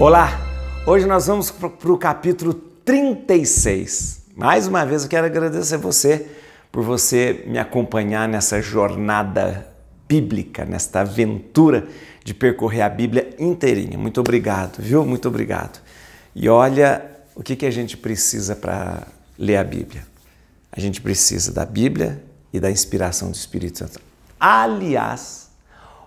Olá, hoje nós vamos para o capítulo 36. Mais uma vez eu quero agradecer você por você me acompanhar nessa jornada bíblica, nesta aventura de percorrer a Bíblia inteirinha. Muito obrigado, viu? Muito obrigado. E olha o que a gente precisa para ler a Bíblia. A gente precisa da Bíblia e da inspiração do Espírito Santo. Aliás,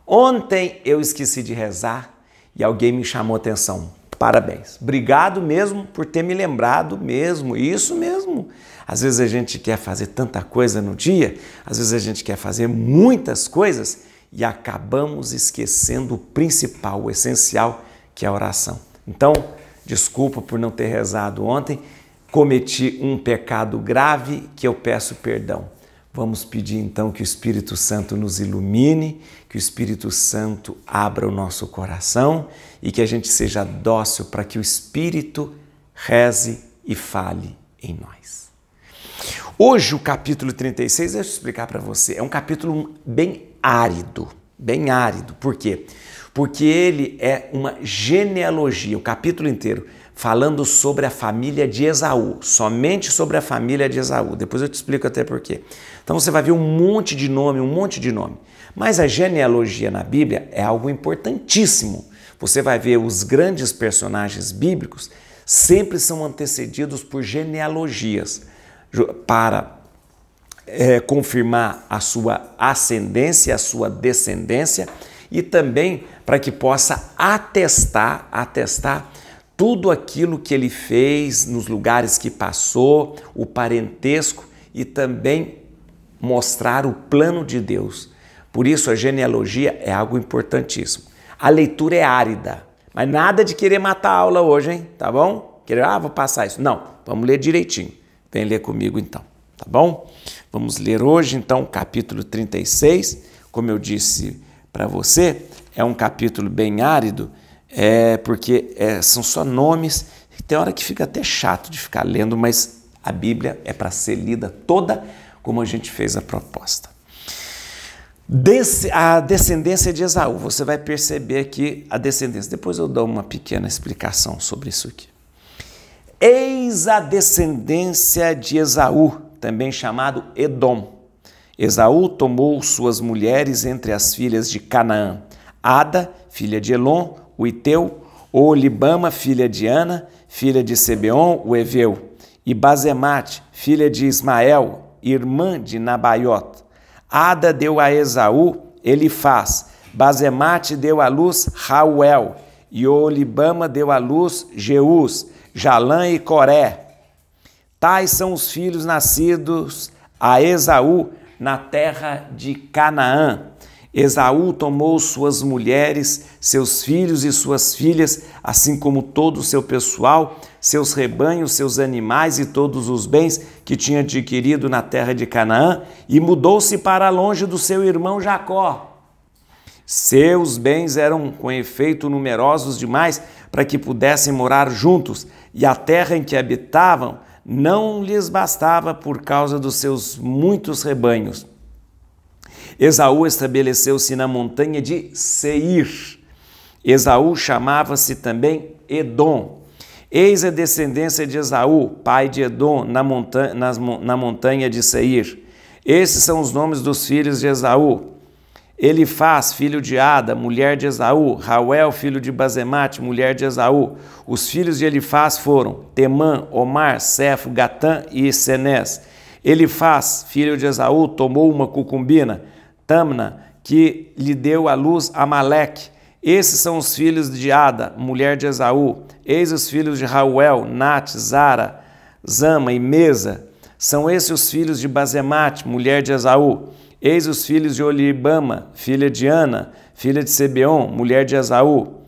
ontem eu esqueci de rezar e alguém me chamou a atenção. Parabéns. Obrigado mesmo por ter me lembrado mesmo. Isso mesmo. Às vezes a gente quer fazer tanta coisa no dia, às vezes a gente quer fazer muitas coisas e acabamos esquecendo o principal, o essencial, que é a oração. Então, desculpa por não ter rezado ontem. Cometi um pecado grave que eu peço perdão. Vamos pedir então que o Espírito Santo nos ilumine, que o Espírito Santo abra o nosso coração e que a gente seja dócil para que o Espírito reze e fale em nós. Hoje o capítulo 36, deixa eu explicar para você, é um capítulo bem árido. Por quê? Porque ele é uma genealogia, o capítulo inteiro, falando sobre a família de Esaú, somente sobre a família de Esaú. Depois eu te explico até por quê. Então você vai ver um monte de nome. Mas a genealogia na Bíblia é algo importantíssimo. Você vai ver os grandes personagens bíblicos sempre são antecedidos por genealogias para confirmar a sua ascendência, a sua descendência e também para que possa atestar tudo aquilo que ele fez nos lugares que passou, o parentesco e também mostrar o plano de Deus. Por isso a genealogia é algo importantíssimo. A leitura é árida, mas nada de querer matar a aula hoje, hein? Tá bom? Querer, vou passar isso. Não, vamos ler direitinho. Vem ler comigo então, tá bom? Vamos ler hoje então o capítulo 36. Como eu disse para você, é um capítulo bem árido, porque são só nomes, tem hora que fica até chato de ficar lendo, mas a Bíblia é para ser lida toda como a gente fez a proposta. A descendência de Esaú, você vai perceber aqui a descendência, depois eu dou uma pequena explicação sobre isso aqui. Eis a descendência de Esaú, também chamado Edom. Esaú tomou suas mulheres entre as filhas de Canaã, Ada, filha de Elom, o Iteu, Olibama, filha de Ana, filha de Sebeon, o Eveu, e Bazemate, filha de Ismael, irmã de Nabaiot. Ada deu a Esaú Elifaz, Bazemate deu à luz Rauel, e Olibama deu à luz Jeus, Jalã e Coré. Tais são os filhos nascidos a Esaú na terra de Canaã. Esaú tomou suas mulheres, seus filhos e suas filhas, assim como todo o seu pessoal, seus rebanhos, seus animais e todos os bens que tinha adquirido na terra de Canaã, e mudou-se para longe do seu irmão Jacó. Seus bens eram, com efeito, numerosos demais para que pudessem morar juntos, e a terra em que habitavam não lhes bastava por causa dos seus muitos rebanhos. Esaú estabeleceu-se na montanha de Seir. Esaú chamava-se também Edom. Eis a descendência de Esaú, pai de Edom, na montanha de Seir. Esses são os nomes dos filhos de Esaú. Elifaz, filho de Ada, mulher de Esaú. Rauel, filho de Bazemate, mulher de Esaú. Os filhos de Elifaz foram Temã, Omar, Cefo, Gatã e Senés. Elifaz, filho de Esaú, tomou uma cucumbina, Tamna, que lhe deu à luz Amaleque. Esses são os filhos de Ada, mulher de Esaú. Eis os filhos de Rauel, Nat, Zara, Zama e Mesa. São esses os filhos de Bazemate, mulher de Esaú. Eis os filhos de Olibama, filha de Ana, filha de Sebeon, mulher de Esaú.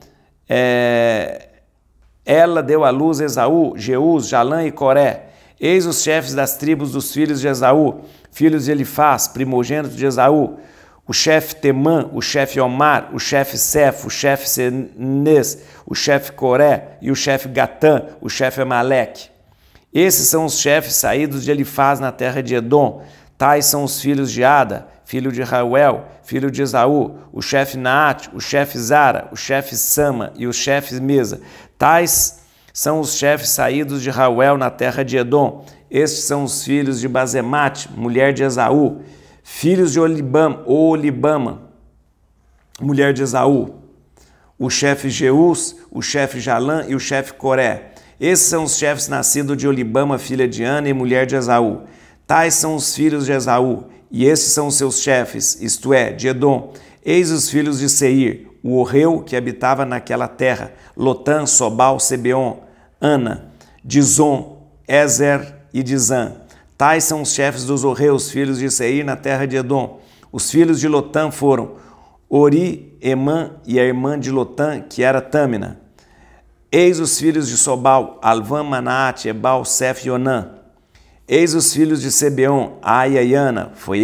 Ela deu à luz Esaú, Jeus, Jalã e Coré. Eis os chefes das tribos dos filhos de Esaú, filhos de Elifaz, primogênito de Esaú, o chefe Temã, o chefe Omar, o chefe Cefo, o chefe Senês, o chefe Coré e o chefe Gatã, o chefe Amaleque. Esses são os chefes saídos de Elifaz na terra de Edom. Tais são os filhos de Ada, filho de Rauel, filho de Esaú, o chefe Naate, o chefe Zara, o chefe Sama e o chefe Mesa. Tais são os chefes saídos de Rauel na terra de Edom. Estes são os filhos de Bazemate, mulher de Esaú, filhos de Olibama, mulher de Esaú, o chefe Jeus, o chefe Jalã e o chefe Coré. Esses são os chefes nascidos de Olibama, filha de Ana e mulher de Esaú. Tais são os filhos de Esaú, e esses são os seus chefes, isto é, de Edom. Eis os filhos de Seir, o horreu que habitava naquela terra, Lotan, Sobal, Sebeon, Ana, Dizon, Ezer e Dizan. Tais são os chefes dos horreus, filhos de Seir, na terra de Edom. Os filhos de Lotan foram Ori, Emã e a irmã de Lotan, que era Tâmina. Eis os filhos de Sobal, Alvan, Manaate, Ebal, Sef e Onã. Eis os filhos de Sebeon, Aia e Ana. Foi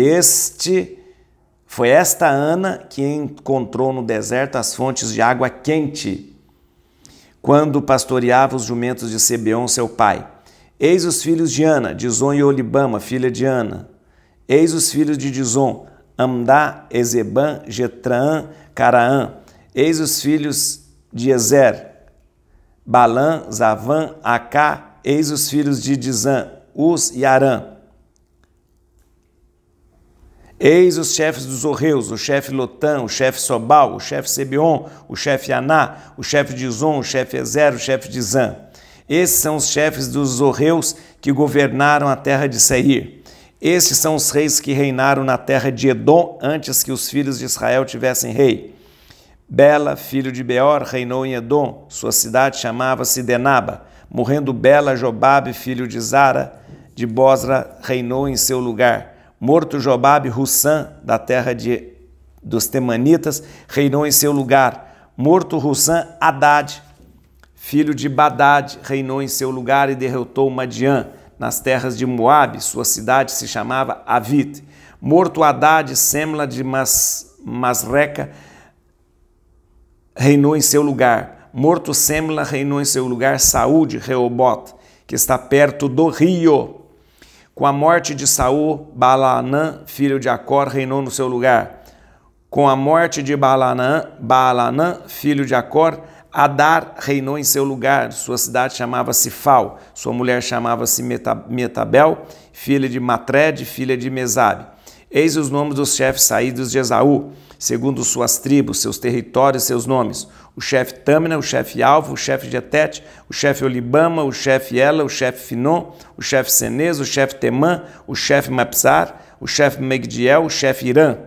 esta Ana que encontrou no deserto as fontes de água quente, quando pastoreava os jumentos de Sebeon, seu pai. Eis os filhos de Ana, Dizon e Olibama, filha de Ana. Eis os filhos de Dizon, Amdá, Ezeban, Getraã, Caraã. Eis os filhos de Ezer, Balã, Zavã, Acá. Eis os filhos de Dizan, Us e Arã. Eis os chefes dos horreus, o chefe Lotan, o chefe Sobal, o chefe Sebeon, o chefe Aná, o chefe Dizon, o chefe Ezer, o chefe Dizan. Esses são os chefes dos horreus que governaram a terra de Seir. Estes são os reis que reinaram na terra de Edom antes que os filhos de Israel tivessem rei. Bela, filho de Beor, reinou em Edom. Sua cidade chamava-se Denaba. Morrendo Bela, Jobabe, filho de Zara, de Bozra, reinou em seu lugar. Morto Jobabe, Russã, da terra dos Temanitas, reinou em seu lugar. Morto Russã, Haddad, filho de Badad, reinou em seu lugar e derrotou Madian, nas terras de Moabe. Sua cidade se chamava Avit. Morto Haddad, Semla de Masreca, reinou em seu lugar. Morto Semla, reinou em seu lugar Saul de Reobote, que está perto do rio. Com a morte de Saul, Baalanã, filho de Acor, reinou no seu lugar. Com a morte de Baalanã, filho de Acor, Adar reinou em seu lugar. Sua cidade chamava-se Fal, sua mulher chamava-se Metabel, filha de Matred, filha de Mesabe. Eis os nomes dos chefes saídos de Esaú, segundo suas tribos, seus territórios, seus nomes. O chefe Tâmina, o chefe Alvo, o chefe Getete, o chefe Olibama, o chefe Ela, o chefe Finon, o chefe Senes, o chefe Temã, o chefe Mapsar, o chefe Megdiel, o chefe Irã.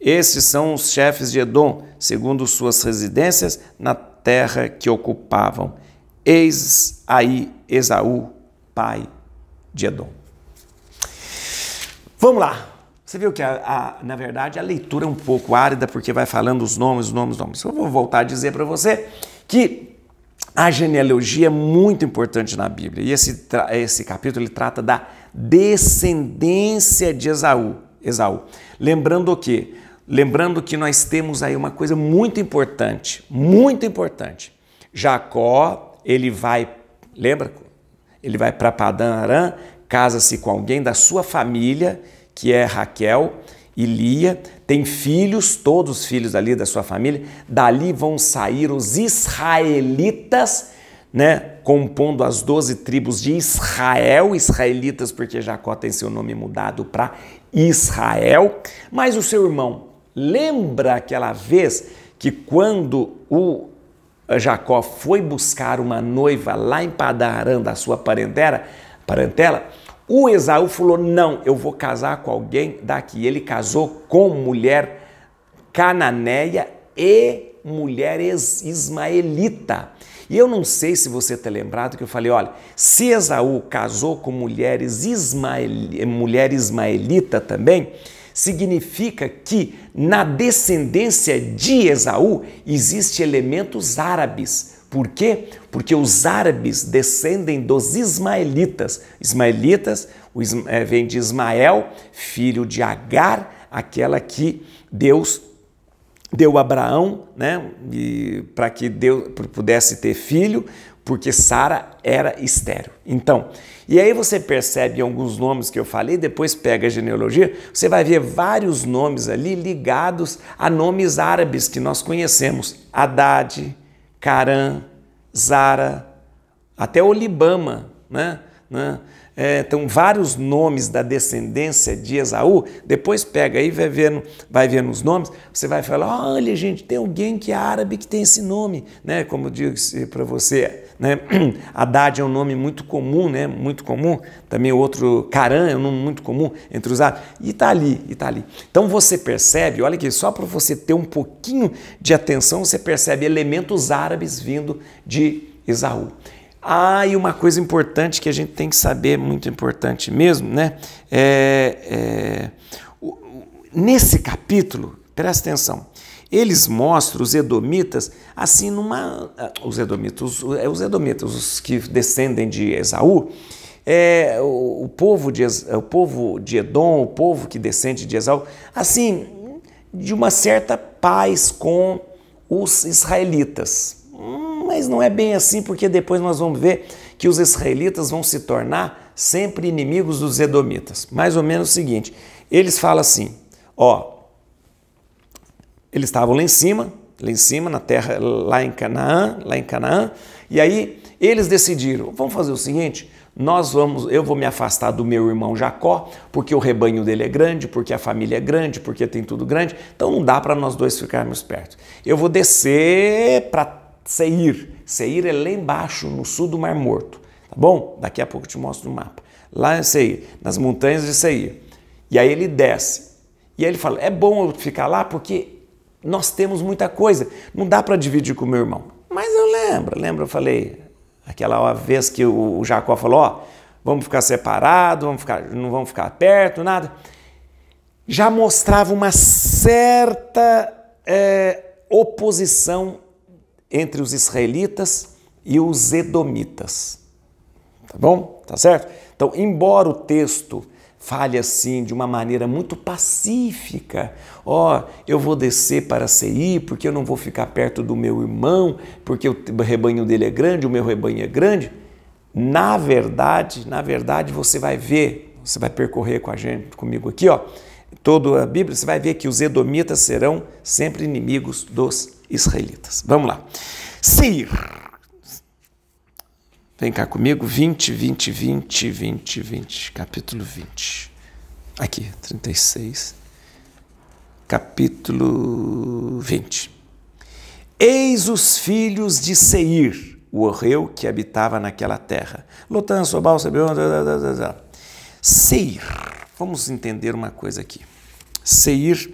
Esses são os chefes de Edom, segundo suas residências, na terra que ocupavam. Eis aí Esaú, pai de Edom. Vamos lá. Você viu que, na verdade, a leitura é um pouco árida, porque vai falando os nomes. Eu vou voltar a dizer para você que a genealogia é muito importante na Bíblia. E esse capítulo ele trata da descendência de Esaú. Lembrando que nós temos aí uma coisa muito importante, Jacó, ele vai para Padã Arã, casa-se com alguém da sua família, que é Raquel e Lia, tem filhos, todos os filhos ali da sua família. Dali vão sair os israelitas, né, compondo as 12 tribos de Israel, israelitas porque Jacó tem seu nome mudado para Israel. Mas o seu irmão, lembra aquela vez que quando o Jacó foi buscar uma noiva lá em Padã Arã da sua parentela, o Esaú falou, não, eu vou casar com alguém daqui. Ele casou com mulher cananeia e mulher ismaelita. E eu não sei se você está lembrado que eu falei, olha, se Esaú casou com mulher ismaelita também, significa que na descendência de Esaú existem elementos árabes. Por quê? Porque os árabes descendem dos ismaelitas. Ismaelitas vem de Ismael, filho de Agar, aquela que Deus deu a Abraão, né? Para que Deus pudesse ter filho, porque Sara era estéril. Então, e aí você percebe alguns nomes que eu falei, depois pega a genealogia, você vai ver vários nomes ali ligados a nomes árabes que nós conhecemos. Haddad, Carã, Zara, até Olibama, né? Então, vários nomes da descendência de Esaú, depois pega aí, vai vendo os nomes, você vai falar, olha gente, tem alguém que é árabe que tem esse nome, né? Como eu disse para você, né? Haddad é um nome muito comum, né? Muito comum, também outro, Canaã é um nome muito comum entre os árabes, e tá ali, e tá ali. Então você percebe, olha aqui, só para você ter um pouquinho de atenção, você percebe elementos árabes vindo de Esaú. Ah, e uma coisa importante que a gente tem que saber, muito importante mesmo, né? Nesse capítulo, presta atenção, eles mostram os edomitas assim numa... Os edomitas, os que descendem de Esaú, o povo de Edom, o povo que descende de Esaú, assim, de uma certa paz com os israelitas. Mas não é bem assim, porque depois nós vamos ver que os israelitas vão se tornar sempre inimigos dos edomitas. Mais ou menos o seguinte, eles falam assim, ó, eles estavam lá em cima, na terra, lá em Canaã, e aí eles decidiram, vamos fazer o seguinte, eu vou me afastar do meu irmão Jacó, porque o rebanho dele é grande, porque a família é grande, porque tem tudo grande, então não dá para nós dois ficarmos perto. Eu vou descer para Seir é lá embaixo, no sul do Mar Morto, tá bom? Daqui a pouco eu te mostro o mapa. Lá em Seir, nas montanhas de Seir. E aí ele desce. E aí ele fala, é bom eu ficar lá porque nós temos muita coisa, não dá para dividir com o meu irmão. Mas eu lembro, eu falei, aquela vez que o Jacó falou, ó, vamos ficar separados, não vamos ficar perto, nada. Já mostrava uma certa oposição entre os israelitas e os edomitas, tá bom? Tá certo? Então, embora o texto fale assim de uma maneira muito pacífica, ó, eu vou descer para Seir porque eu não vou ficar perto do meu irmão, porque o rebanho dele é grande, o meu rebanho é grande, na verdade você vai ver, você vai percorrer com a gente, comigo aqui, ó, toda a Bíblia, você vai ver que os edomitas serão sempre inimigos dos israelitas. Vamos lá. Seir. Vem cá comigo. 20. Capítulo 20. Aqui, 36. Capítulo 20. Eis os filhos de Seir, o horreu que habitava naquela terra. Lotan, Sobal, Sebeon. Seir. Vamos entender uma coisa aqui. Seir.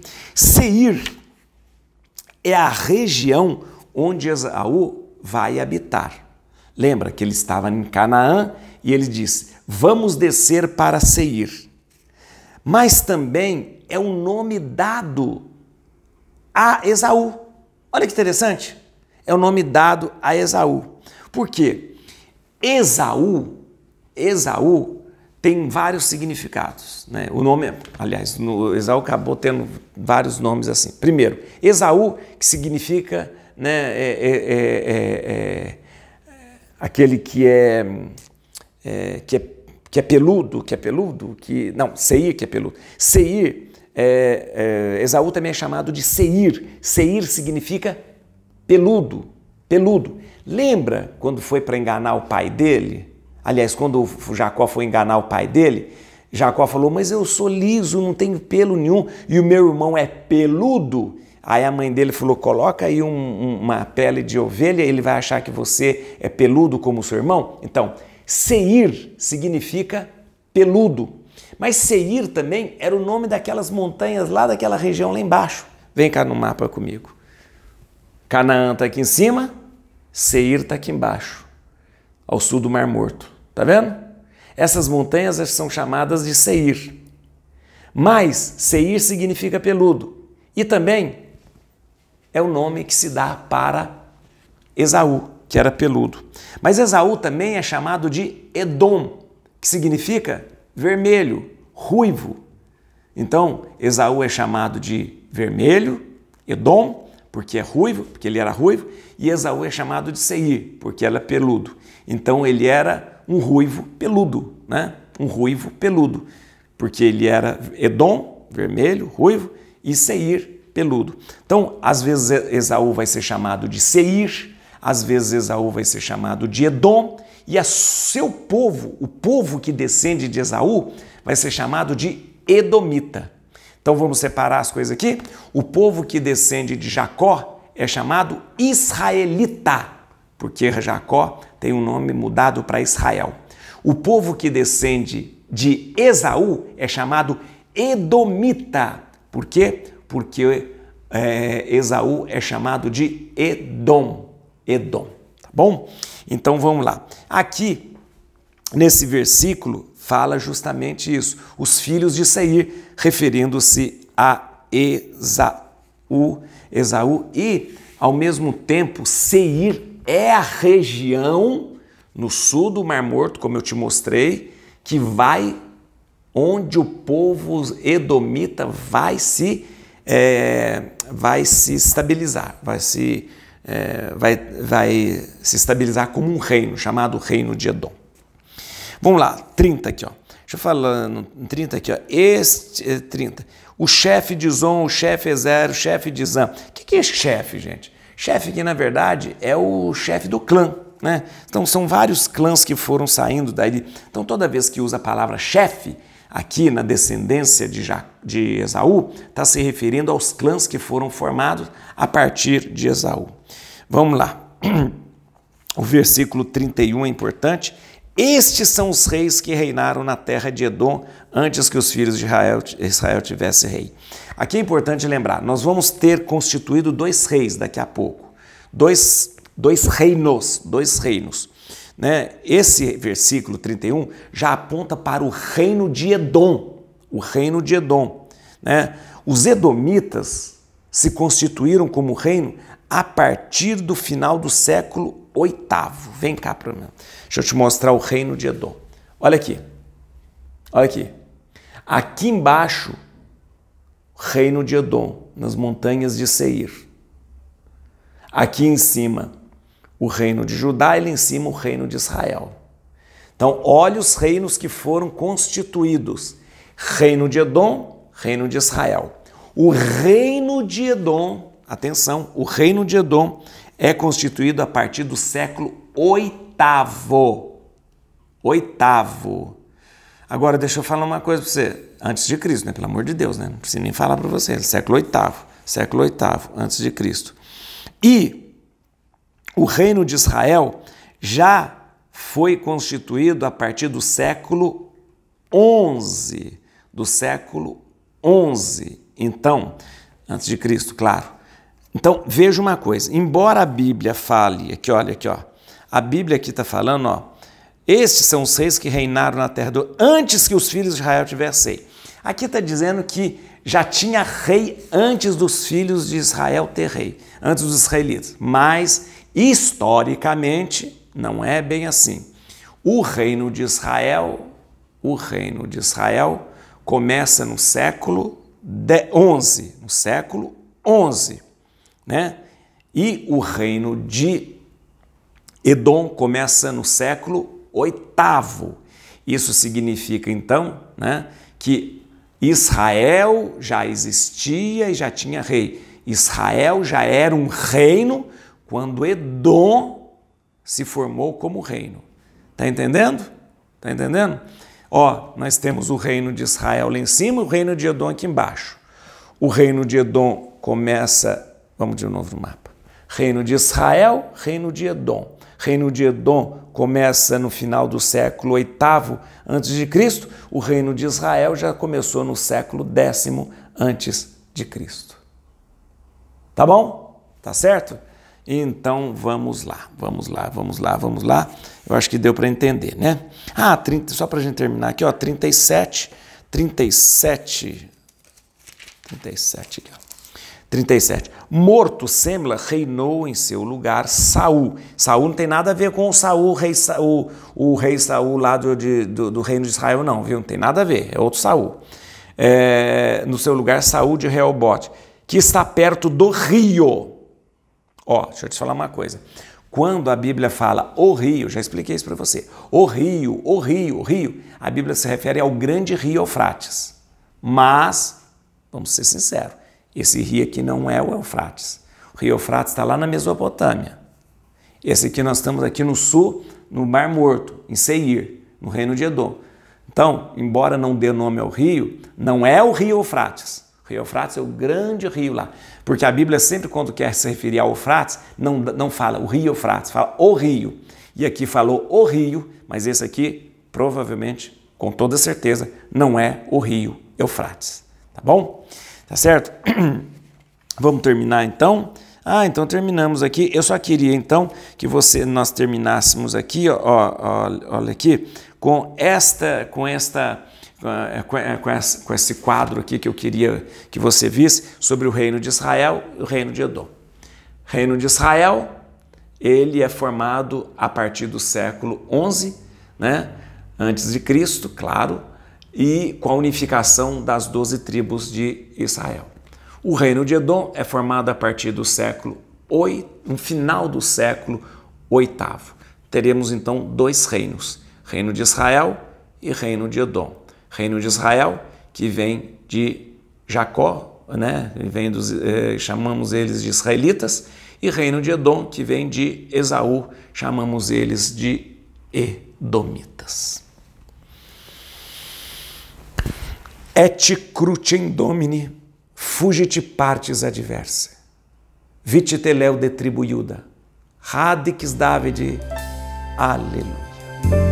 É a região onde Esaú vai habitar. Lembra que ele estava em Canaã e ele disse, vamos descer para Seir. Mas também é um nome dado a Esaú. Olha que interessante. É um nome dado a Esaú. Por quê? Esaú tem vários significados, né? O nome, aliás, Esaú acabou tendo vários nomes assim. Primeiro, Esaú, que significa, né, aquele Seir, que é peludo. Esaú também é chamado de Seir. Seir significa peludo. Lembra quando foi para enganar o pai dele? Aliás, quando Jacó foi enganar o pai dele, Jacó falou, mas eu sou liso, não tenho pelo nenhum, e o meu irmão é peludo. Aí a mãe dele falou, coloca aí uma pele de ovelha, ele vai achar que você é peludo como seu irmão. Então, Seir significa peludo. Mas Seir também era o nome daquelas montanhas lá daquela região lá embaixo. Vem cá no mapa comigo. Canaã está aqui em cima, Seir está aqui embaixo, ao sul do Mar Morto. Tá vendo? Essas montanhas são chamadas de Seir. Mas Seir significa peludo. E também é o nome que se dá para Esaú, que era peludo. Mas Esaú também é chamado de Edom, que significa vermelho, ruivo. Então, Esaú é chamado de vermelho, Edom, porque é ruivo, porque ele era ruivo, e Esaú é chamado de Seir, porque era peludo. Então, ele era um ruivo peludo, né? Um ruivo peludo, porque ele era Edom, vermelho, ruivo, e Seir, peludo. Então, às vezes Esaú vai ser chamado de Seir, Às vezes Esaú vai ser chamado de Edom e a seu povo, o povo que descende de Esaú, vai ser chamado de Edomita. Então vamos separar as coisas aqui. O povo que descende de Jacó é chamado israelita, porque Jacó tem um nome mudado para Israel. O povo que descende de Esaú é chamado edomita. Por quê? Porque Esaú é chamado de Edom, tá bom? Então vamos lá. Aqui, nesse versículo, fala justamente isso. Os filhos de Seir, referindo-se a Esaú. E, ao mesmo tempo, Seir é a região no sul do Mar Morto, como eu te mostrei, que vai onde o povo edomita vai se estabilizar, vai se estabilizar como um reino, chamado Reino de Edom. Vamos lá, 30 aqui, ó. Deixa eu falar, 30 aqui, ó. Este 30. O chefe Dizon, o chefe Ezer, o chefe Dizan. O que é chefe, gente? Chefe que, na verdade, é o chefe do clã, né? Então, são vários clãs que foram saindo daí. Então, toda vez que usa a palavra chefe, aqui na descendência de Esaú, está se referindo aos clãs que foram formados a partir de Esaú. Vamos lá. O versículo 31 é importante. Estes são os reis que reinaram na terra de Edom antes que os filhos de Israel tivessem rei. Aqui é importante lembrar, nós vamos ter constituído dois reis daqui a pouco. Dois reinos. Né? Esse versículo 31 já aponta para o reino de Edom, né? Os edomitas se constituíram como reino a partir do final do século VIII. Vem cá para mim. Deixa eu te mostrar o reino de Edom. Olha aqui. Aqui embaixo, reino de Edom, nas montanhas de Seir. Aqui em cima, o reino de Judá, e lá em cima o reino de Israel. Então, olha os reinos que foram constituídos. Reino de Edom, reino de Israel. O reino de Edom, atenção, o reino de Edom é constituído a partir do século VIII. Agora, deixa eu falar uma coisa para você. Antes de Cristo, né? Pelo amor de Deus, né? Não preciso nem falar para você. Século VIII, antes de Cristo. E o reino de Israel já foi constituído a partir do século XI. Então, antes de Cristo, claro. Então, veja uma coisa. Embora a Bíblia fale, aqui, olha aqui, ó. A Bíblia aqui está falando, ó. Estes são os reis que reinaram na terra antes que os filhos de Israel tivessem rei. Aqui está dizendo que já tinha rei antes dos filhos de Israel ter rei, antes dos israelitas. Mas, historicamente, não é bem assim. O reino de Israel começa no século XI, né? E o reino de Edom começa no século VIII. Isso significa, então, né, que Israel já existia e já tinha rei. Israel já era um reino quando Edom se formou como reino. Tá entendendo? Ó, nós temos o reino de Israel lá em cima e o reino de Edom aqui embaixo. O reino de Edom começa... Vamos de novo no mapa. Reino de Israel, reino de Edom. Reino de Edom começa no final do século VIII antes de Cristo. O reino de Israel já começou no século X antes de Cristo. Tá bom? Tá certo? Então vamos lá. Eu acho que deu para entender, né? Ah, 30, só para a gente terminar aqui, ó, 37. Morto Semla, reinou em seu lugar Saul. Saul não tem nada a ver com o rei Saul lá do reino de Israel, não, viu? Não tem nada a ver, é outro Saul. No seu lugar, Saul de Reobote, que está perto do rio. Ó, deixa eu te falar uma coisa. Quando a Bíblia fala o rio, já expliquei isso para você, o rio, a Bíblia se refere ao grande rio Eufrates. Mas, vamos ser sinceros, esse rio aqui não é o Eufrates. O rio Eufrates está lá na Mesopotâmia. Esse aqui nós estamos aqui no sul, no Mar Morto, em Seir, no reino de Edom. Então, embora não dê nome ao rio, não é o rio Eufrates. O rio Eufrates é o grande rio lá. Porque a Bíblia sempre quando quer se referir ao Eufrates, não fala o rio Eufrates, fala o rio. E aqui falou o rio, mas esse aqui provavelmente, com toda certeza, não é o rio Eufrates. Tá bom? Tá certo? Vamos terminar então. Ah, então terminamos aqui. Eu só queria então que nós terminássemos aqui, olha aqui, com esse quadro aqui que eu queria que você visse sobre o reino de Israel e o reino de Edom. Reino de Israel, ele é formado a partir do século 11, né, antes de Cristo, claro, e com a unificação das 12 tribos de Israel. O reino de Edom é formado a partir do século 8, no final do século 8º. Teremos então dois reinos, reino de Israel e reino de Edom. Reino de Israel que vem de Jacó, né? Vem dos, chamamos eles de israelitas, e reino de Edom que vem de Esaú, chamamos eles de edomitas. Et crucem domini, fugite partes adversa, vite teleu de tribuiuda, radix Davide, aleluia.